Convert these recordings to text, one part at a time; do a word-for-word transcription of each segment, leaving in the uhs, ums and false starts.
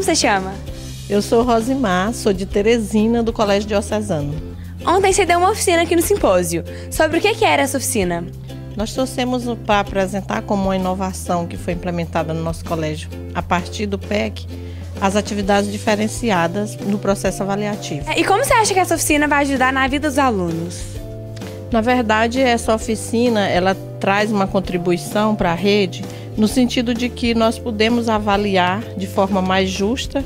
Como você chama? Eu sou Rosimar, sou de Teresina, do Colégio Diocesano. Ontem você deu uma oficina aqui no simpósio. Sobre o que era essa oficina? Nós trouxemos para apresentar como uma inovação que foi implementada no nosso colégio a partir do P E C, as atividades diferenciadas no processo avaliativo. E como você acha que essa oficina vai ajudar na vida dos alunos? Na verdade, essa oficina ela traz uma contribuição para a rede no sentido de que nós podemos avaliar de forma mais justa,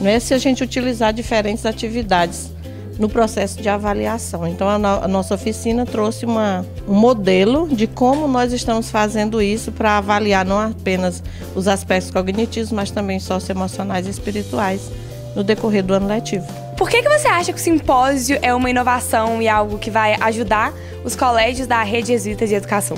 né, se a gente utilizar diferentes atividades no processo de avaliação. Então a, no a nossa oficina trouxe uma, um modelo de como nós estamos fazendo isso para avaliar não apenas os aspectos cognitivos, mas também socioemocionais e espirituais no decorrer do ano letivo. Por que que você acha que o simpósio é uma inovação e algo que vai ajudar os colégios da Rede Jesuíta de Educação?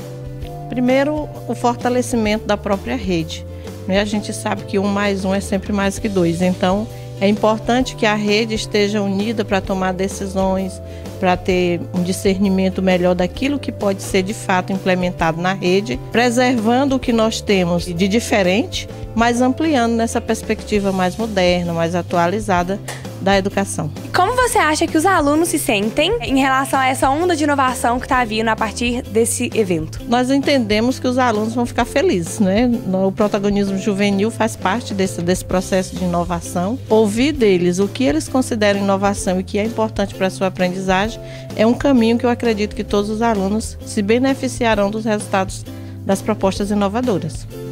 Primeiro, o fortalecimento da própria rede. A gente sabe que um mais um é sempre mais que dois, então é importante que a rede esteja unida para tomar decisões, para ter um discernimento melhor daquilo que pode ser de fato implementado na rede, preservando o que nós temos de diferente, mas ampliando nessa perspectiva mais moderna, mais atualizada da educação. Como você acha que os alunos se sentem em relação a essa onda de inovação que está vindo a partir desse evento? Nós entendemos que os alunos vão ficar felizes, né? O protagonismo juvenil faz parte desse, desse processo de inovação. Ouvir deles o que eles consideram inovação e o que é importante para a sua aprendizagem é um caminho que eu acredito que todos os alunos se beneficiarão dos resultados das propostas inovadoras.